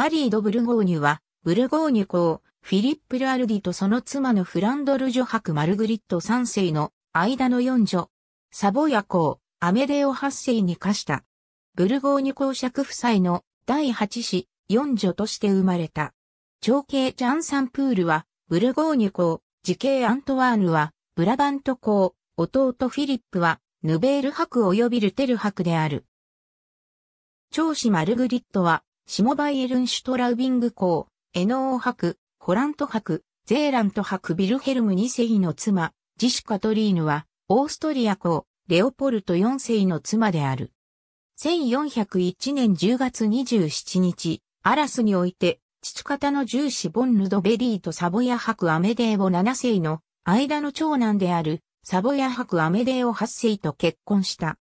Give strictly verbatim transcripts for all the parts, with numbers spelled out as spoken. マリー・ド・ブルゴーニュは、ブルゴーニュ公、フィリップ・ル・アルディとその妻のフランドル女伯マルグリット三世の間の四女、サヴォヤ公、アメデオ八世に課した。ブルゴーニュ公爵夫妻の第八子、四女として生まれた。長兄ジャン・サンプールは、ブルゴーニュ公、次兄アントワーヌは、ブラバント公、弟フィリップは、ヌベール伯及びルテル伯である。長子マルグリットは、シモバイエルンシュトラウビング公、エノー伯、ホラント伯、ゼーラント伯ヴィルヘルム二世の妻、次子カトリーヌは、オーストリア公、レオポルト四世の妻である。せんよんひゃくいちねんじゅうがつにじゅうしちにち、アラスにおいて、父方の従子ボンヌ・ド・ベリーとサヴォヤ伯アメデーオ七世の間の長男である、サヴォヤ伯アメデーオはっせいと結婚した。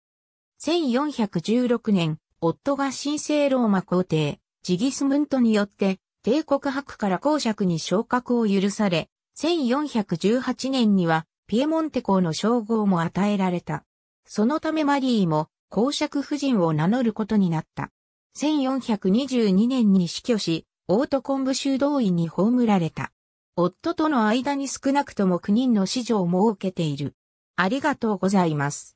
せんよんひゃくじゅうろくねん、夫が神聖ローマ皇帝、ジギスムントによって、帝国伯から公爵に昇格を許され、せんよんひゃくじゅうはちねんには、ピエモンテ公の称号も与えられた。そのためマリーも、公爵夫人を名乗ることになった。せんよんひゃくにじゅうにねんに死去し、オートコンブ修道院に葬られた。夫との間に少なくともきゅうにんの子女を設けている。ありがとうございます。